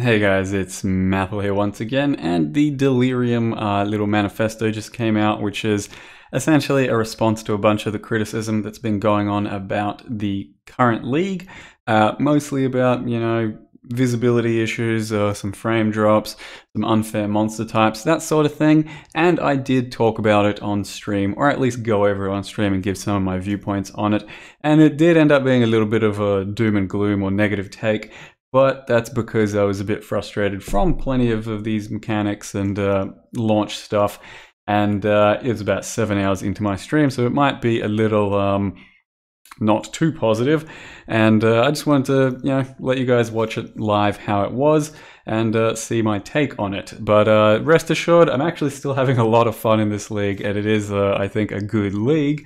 Hey guys, it's Maple here once again, and the Delirium little manifesto just came out, which is essentially a response to a bunch of the criticism that's been going on about the current league, mostly about, you know, visibility issues or some frame drops, some unfair monster types, that sort of thing. And I did talk about it on stream, or at least go over it on stream and give some of my viewpoints on it. And it did end up being a little bit of a doom and gloom or negative take, but that's because I was a bit frustrated from plenty of these mechanics and launch stuff. And it was about 7 hours into my stream, so it might be a little not too positive. And I just wanted to, you know, let you guys watch it live how it was and see my take on it. But rest assured, I'm actually still having a lot of fun in this league, and it is, I think, a good league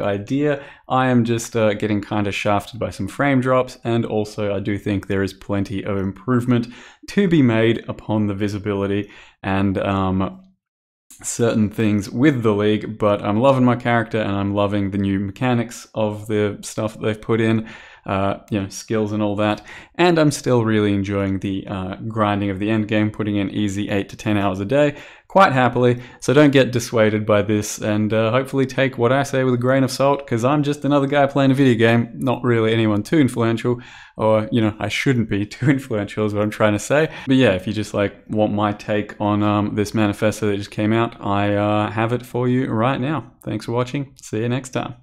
idea. I am just getting kind of shafted by some frame drops, and also I do think there is plenty of improvement to be made upon the visibility and certain things with the league, but I'm loving my character and I'm loving the new mechanics of the stuff that they've put in, you know, skills and all that. And I'm still really enjoying the grinding of the end game, putting in easy 8 to 10 hours a day quite happily. So don't get dissuaded by this, and hopefully take what I say with a grain of salt, because I'm just another guy playing a video game, not really anyone too influential, or, you know, I shouldn't be too influential is what I'm trying to say. But yeah, if you just like want my take on this manifesto that just came out, I have it for you right now. Thanks for watching. See you next time.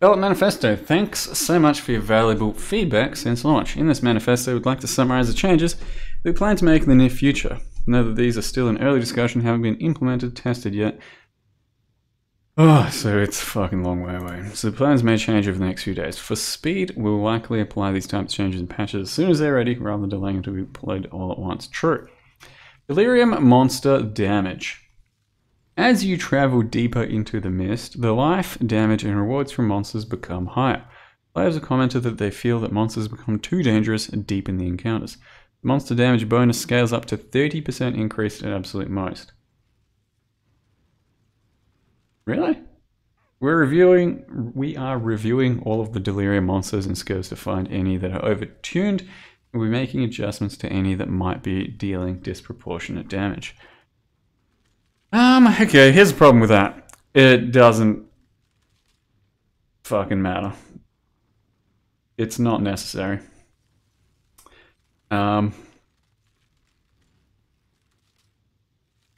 Well, manifesto, thanks so much for your valuable feedback since launch. In this manifesto, we'd like to summarize the changes we plan to make in the near future. Note that these are still in early discussion, haven't been implemented, tested yet. Oh, so it's a fucking long way away. So the plans may change over the next few days. For speed, we'll likely apply these types of changes and patches as soon as they're ready, rather than delaying until we played all at once. True. Delirium monster damage. As you travel deeper into the mist, the life, damage, and rewards from monsters become higher. Players have commented that they feel that monsters become too dangerous deep in the encounters. The monster damage bonus scales up to 30% increased at absolute most. Really? We are reviewing all of the Delirium monsters and skills to find any that are overtuned. We'll be making adjustments to any that might be dealing disproportionate damage. Okay, here's the problem with that. It doesn't fucking matter. It's not necessary.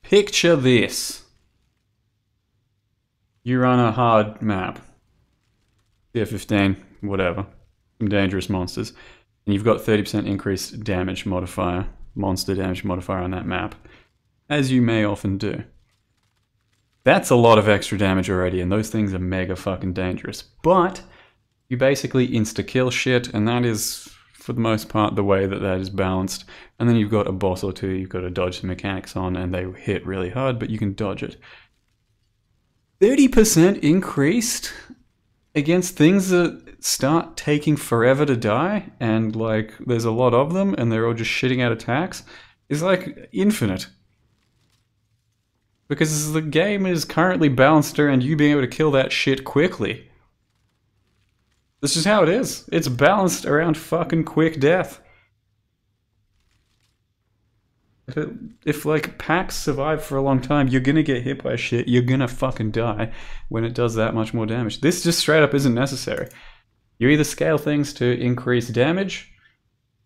Picture this. You're on a hard map. Tier 15, whatever. Some dangerous monsters. And you've got 30% increased damage modifier, monster damage modifier on that map. As you may often do. That's a lot of extra damage already, and those things are mega fucking dangerous. But you basically insta-kill shit, and that is, for the most part, the way that that is balanced. And then you've got a boss or two you've got to dodge the mechanics on, and they hit really hard, but you can dodge it. 30% increased against things that start taking forever to die, and, like, there's a lot of them, and they're all just shitting out attacks, is, like, infinite. Because the game is currently balanced around you being able to kill that shit quickly. This is how it is. It's balanced around fucking quick death. If like packs survive for a long time, you're gonna get hit by shit, you're gonna fucking die when it does that much more damage. This just straight up isn't necessary. You either scale things to increase damage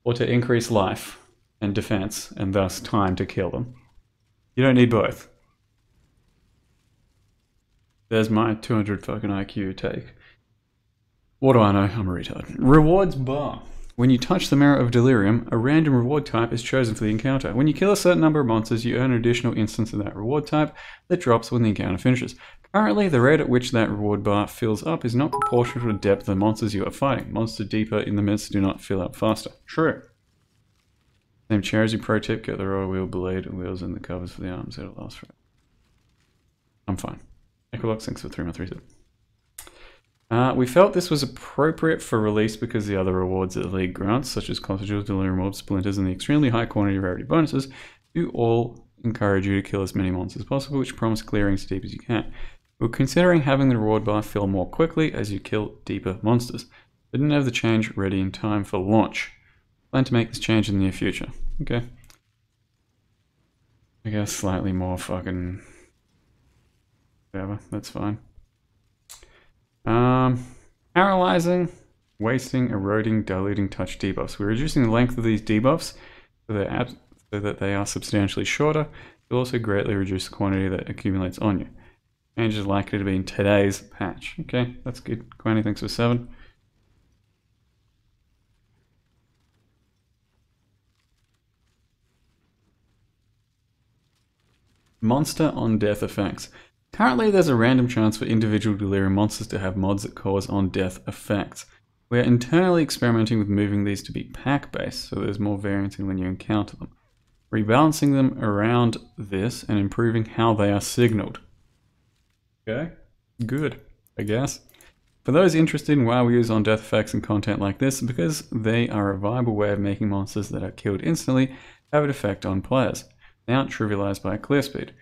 or to increase life and defense and thus time to kill them. You don't need both. There's my 200 fucking IQ take. What do I know? I'm a retard. Rewards bar. When you touch the Mirror of Delirium, a random reward type is chosen for the encounter. When you kill a certain number of monsters, you earn an additional instance of that reward type that drops when the encounter finishes. Currently, the rate at which that reward bar fills up is not proportional to the depth of the monsters you are fighting. Monsters deeper in the mist do not fill up faster. True. Same charity pro tip, get the royal wheel blade and wheels in the covers for the arms, it'll last forever. I'm fine. Equilux, thanks for 3 month reset. We felt this was appropriate for release because the other rewards that the league grants, such as Cortege Jewels, Delirium Orbs, Splinters, and the extremely high quantity rarity bonuses, do all encourage you to kill as many monsters as possible, which promise clearing as deep as you can. We're considering having the reward bar fill more quickly as you kill deeper monsters. They didn't have the change ready in time for launch. Plan to make this change in the near future. Okay. I guess slightly more fucking... whatever, that's fine. Paralyzing, wasting, eroding, diluting touch debuffs. We're reducing the length of these debuffs so that they are substantially shorter. It'll also greatly reduce the quantity that accumulates on you. Change is likely to be in today's patch. Okay, that's good. Quenny, thanks for 7. Monster on death effects. Currently, there's a random chance for individual Delirium monsters to have mods that cause on death effects. We're internally experimenting with moving these to be pack-based, so there's more variance in when you encounter them. Rebalancing them around this and improving how they are signaled. Okay, good, I guess. For those interested in why we use on death effects and content like this, because they are a viable way of making monsters that are killed instantly have an effect on players. They aren't trivialized by clear speed.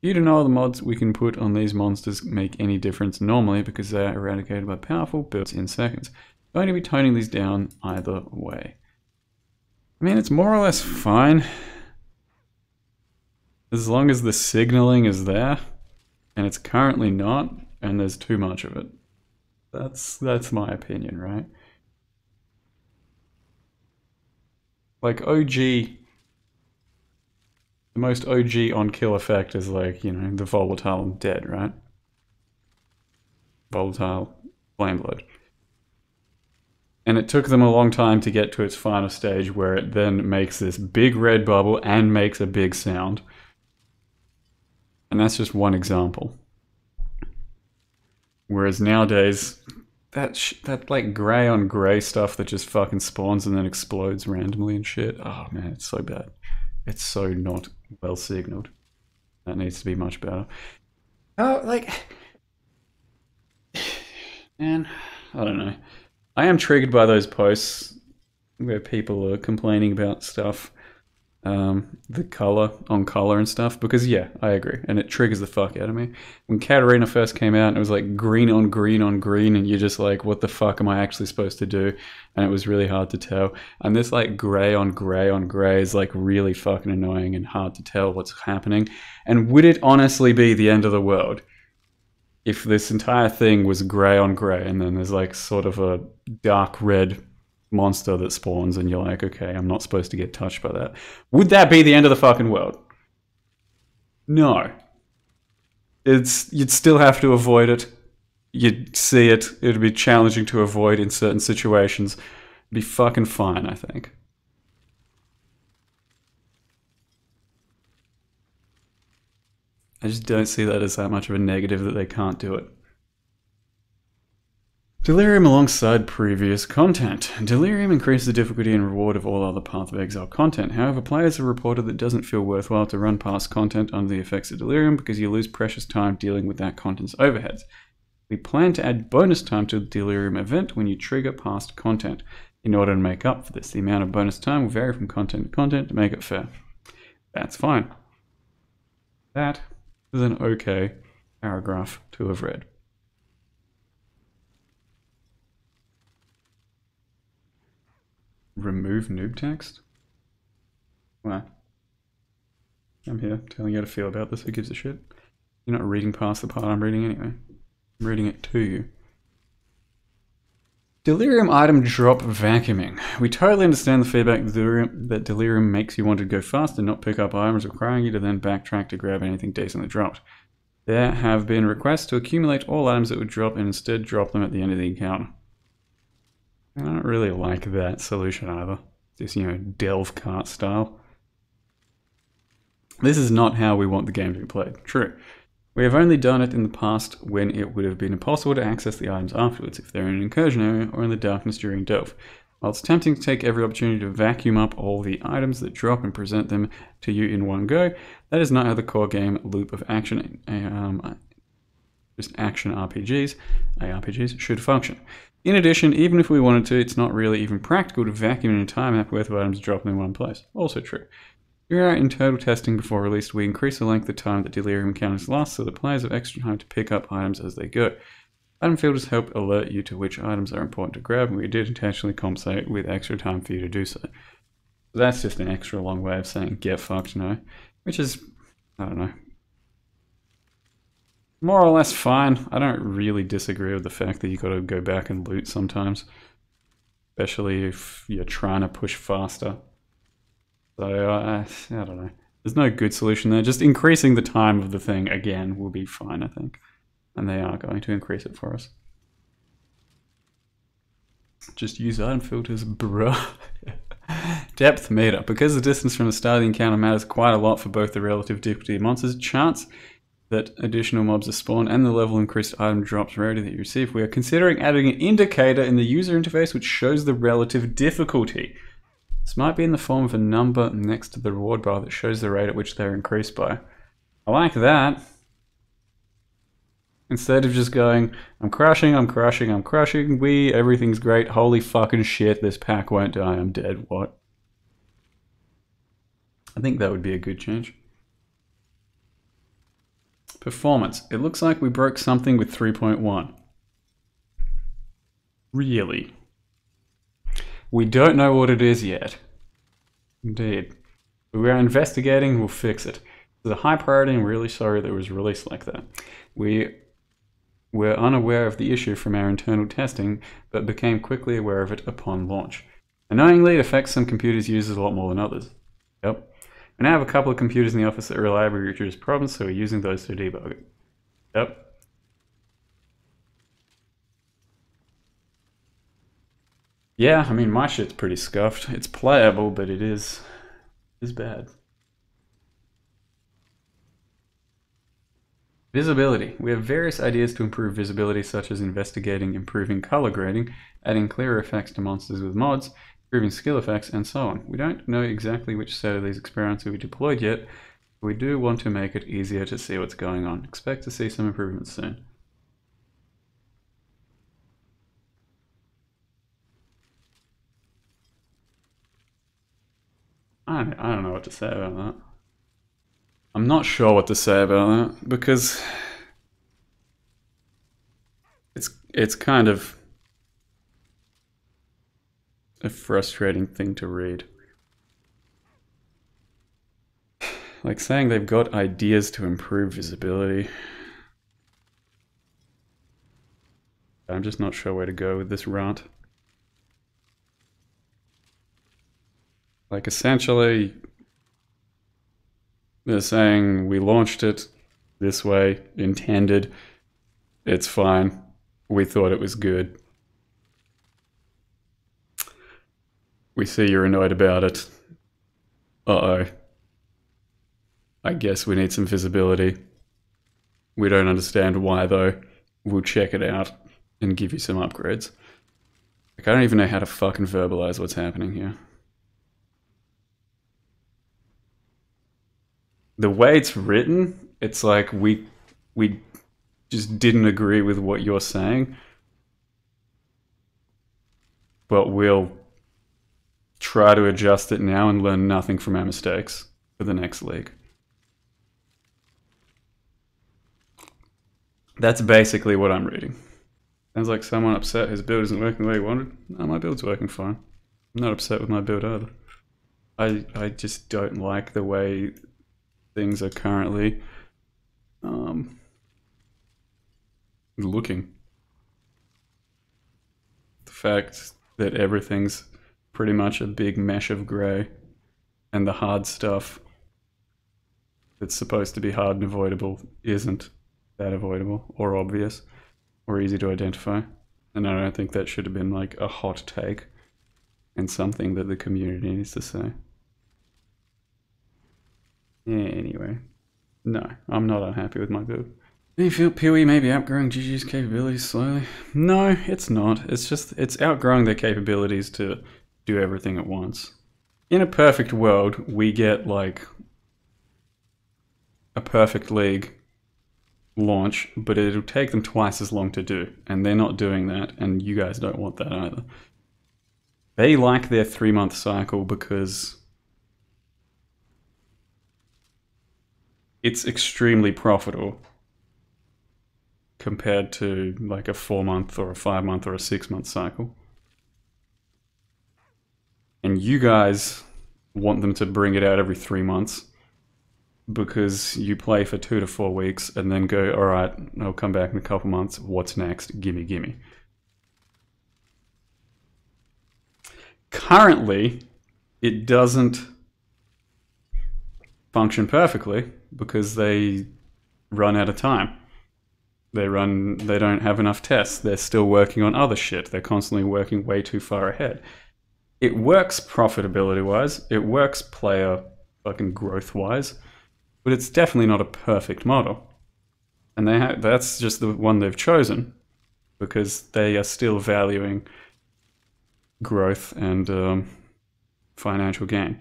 Due to no other mods we can put on these monsters make any difference normally because they are eradicated by powerful builds in seconds. I'm going to be toning these down either way. I mean, it's more or less fine. As long as the signaling is there, and it's currently not, and there's too much of it. That's my opinion, right? Like OG... the most OG on kill effect is like, you know, the Volatile Dead, right? Volatile Flame Blood. And it took them a long time to get to its final stage where it then makes this big red bubble and makes a big sound. And that's just one example. Whereas nowadays, that like grey on grey stuff that just fucking spawns and then explodes randomly and shit. Oh man, it's so bad. It's so not well signaled. That needs to be much better. Oh, like... man, I don't know. I am triggered by those posts where people are complaining about stuff. The color, on color and stuff. Because, yeah, I agree. And it triggers the fuck out of me. When Katarina first came out, it was like green on green on green. And you're just like, what the fuck am I actually supposed to do? And it was really hard to tell. And this like gray on gray on gray is like really fucking annoying and hard to tell what's happening. And would it honestly be the end of the world if this entire thing was gray on gray? And then there's like sort of a dark red monster that spawns and you're like, okay, I'm not supposed to get touched by that. Would that be the end of the fucking world? No. You'd still have to avoid it. You'd see it. It'd be challenging to avoid in certain situations. It'd be fucking fine, I think. I just don't see that as that much of a negative that they can't do it. Delirium alongside previous content. Delirium increases the difficulty and reward of all other Path of Exile content. However, players have reported that it doesn't feel worthwhile to run past content under the effects of Delirium because you lose precious time dealing with that content's overheads. We plan to add bonus time to the Delirium event when you trigger past content. In order to make up for this, the amount of bonus time will vary from content to content to make it fair. That's fine. That is an okay paragraph to have read. Remove noob text? Why? I'm here telling you how to feel about this, who gives a shit? You're not reading past the part I'm reading anyway. I'm reading it to you. Delirium item drop vacuuming. We totally understand the feedback that Delirium makes you want to go fast and not pick up items, requiring you to then backtrack to grab anything decently dropped. There have been requests to accumulate all items that would drop and instead drop them at the end of the encounter. I don't really like that solution either. Just, you know, Delve cart style. This is not how we want the game to be played. True. We have only done it in the past when it would have been impossible to access the items afterwards, if they're in an incursion area or in the darkness during Delve. While it's tempting to take every opportunity to vacuum up all the items that drop and present them to you in one go, that is not how the core game loop of action, just action RPGs, ARPGs, should function. In addition, even if we wanted to, it's not really even practical to vacuum an entire map worth of items dropping in one place. Also true. During our internal testing before release, we increased the length of time that Delirium encounters last so that players have extra time to pick up items as they go. Item filters help alert you to which items are important to grab, and we did intentionally compensate with extra time for you to do so. That's just an extra long way of saying get fucked, no, which is, I don't know, more or less fine. I don't really disagree with the fact that you got to go back and loot sometimes, especially if you're trying to push faster. So I don't know. There's no good solution there. Just increasing the time of the thing again will be fine, I think. And they are going to increase it for us. Just use item filters, bruh. Depth meter. Because the distance from the start of the encounter matters quite a lot for both the relative difficulty of monsters, chance that additional mobs are spawned, and the level increased item drops rarity that you receive, we are considering adding an indicator in the user interface which shows the relative difficulty. This might be in the form of a number next to the reward bar that shows the rate at which they're increased by. I like that. Instead of just going, I'm crashing, wee, everything's great, holy fucking shit, this pack won't die, I'm dead, what? I think that would be a good change. Performance. It looks like we broke something with 3.1. Really? We don't know what it is yet. Indeed. We are investigating, we'll fix it. It's a high priority and really sorry that it was released like that. We were unaware of the issue from our internal testing, but became quickly aware of it upon launch. Annoyingly, it affects some computers' users a lot more than others. Yep. We now have a couple of computers in the office that reliably reduce problems, so we're using those to debug it. Yep. Yeah, I mean, my shit's pretty scuffed. It's playable, but it is bad. Visibility. We have various ideas to improve visibility, such as investigating improving color grading, adding clearer effects to monsters with mods, improving skill effects, and so on. We don't know exactly which set of these experiments will be deployed yet, but we do want to make it easier to see what's going on. Expect to see some improvements soon. I don't know what to say about that. I'm not sure what to say about that, because it's kind of a frustrating thing to read. Like saying they've got ideas to improve visibility. I'm just not sure where to go with this rant. Like essentially, they're saying we launched it this way, intended, it's fine, we thought it was good. We see you're annoyed about it. Uh-oh. I guess we need some visibility. We don't understand why though. We'll check it out and give you some upgrades. Like, I don't even know how to fucking verbalize what's happening here. The way it's written, it's like we just didn't agree with what you're saying, but we'll try to adjust it now and learn nothing from our mistakes for the next league. That's basically what I'm reading. Sounds like someone upset his build isn't working the way he wanted. No, my build's working fine. I'm not upset with my build either. I just don't like the way things are currently looking. The fact that everything's pretty much a big mesh of grey, and the hard stuff that's supposed to be hard and avoidable isn't that avoidable or obvious or easy to identify. And I don't think that should have been like a hot take and something that the community needs to say. Yeah, anyway, no, I'm not unhappy with my build. Do you feel PoE may be outgrowing GG's capabilities slowly? No, it's not. It's just, it's outgrowing their capabilities to do everything at once. In a perfect world, we get like a perfect league launch, but it'll take them twice as long to do, and they're not doing that, and you guys don't want that either. They like their 3-month cycle because it's extremely profitable. compared to like a 4-month or a 5-month or a 6-month cycle. And you guys want them to bring it out every 3 months because you play for 2 to 4 weeks and then go, all right, I'll come back in a couple months. What's next? Gimme, gimme. Currently, it doesn't function perfectly because they run out of time. They don't have enough tests. They're still working on other shit. They're constantly working way too far ahead. It works profitability-wise. It works player fucking growth-wise. But it's definitely not a perfect model. And they have, that's just the one they've chosen because they are still valuing growth and financial gain.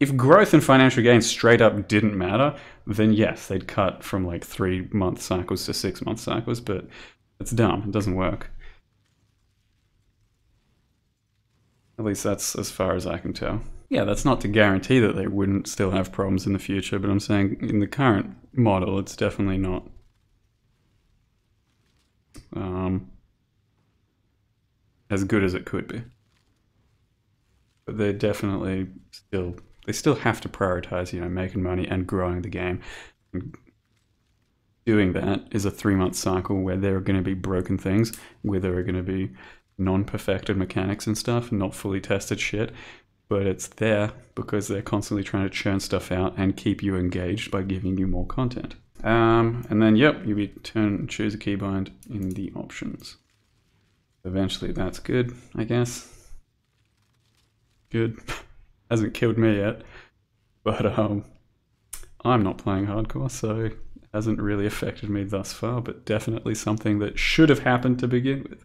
If growth and financial gain straight up didn't matter, then yes, they'd cut from like 3-month cycles to 6-month cycles, but it's dumb. It doesn't work. At least that's as far as I can tell. Yeah, that's not to guarantee that they wouldn't still have problems in the future, but I'm saying in the current model, it's definitely not. As good as it could be. But they're definitely still, they still have to prioritize, you know, making money and growing the game. And doing that is a 3-month cycle where there are going to be broken things, where there are going to be non-perfected mechanics and stuff, not fully tested shit, but it's there because they're constantly trying to churn stuff out and keep you engaged by giving you more content. And then, yep, you return, choose a keybind in the options. Eventually that's good, I guess. Good. Hasn't killed me yet. But I'm not playing hardcore, so it hasn't really affected me thus far, but definitely something that should have happened to begin with.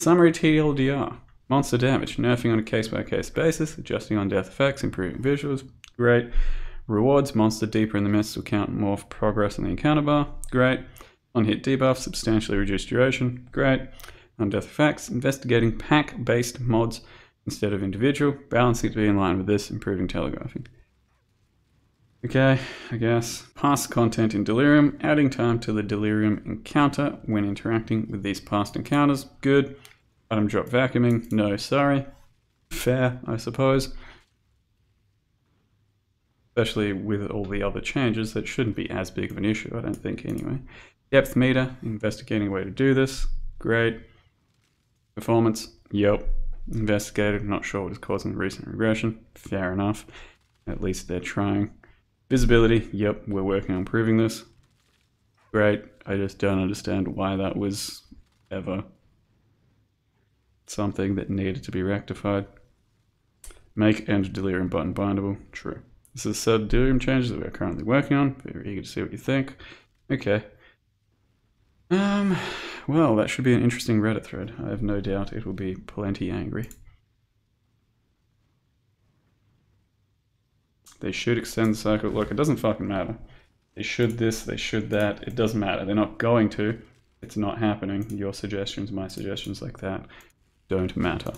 Summary TLDR. Monster damage. Nerfing on a case-by-case basis. Adjusting on death effects. Improving visuals. Great. Rewards. Monster deeper in the mist will count more for progress on the encounter bar. Great. On-hit debuff. Substantially reduced duration. Great. On death effects, investigating pack-based mods instead of individual, balancing to be in line with this, improving telegraphing. Okay, I guess. Past content in Delirium, adding time to the Delirium encounter when interacting with these past encounters. Good. Item drop vacuuming, no sorry. Fair, I suppose. Especially with all the other changes, that shouldn't be as big of an issue, I don't think, anyway. Depth meter, investigating a way to do this. Great. Performance, yep. Investigated, not sure what is causing the recent regression. Fair enough. At least they're trying. Visibility, yep, we're working on improving this. Great. I just don't understand why that was ever something that needed to be rectified. Make end Delirium button bindable, true. This is sub Delirium changes that we're currently working on. Very eager to see what you think. Okay. Well, that should be an interesting Reddit thread. I have no doubt it will be plenty angry. They should extend the cycle. Look, it doesn't fucking matter. They should this, they should that. It doesn't matter. They're not going to. It's not happening. Your suggestions, my suggestions like that don't matter.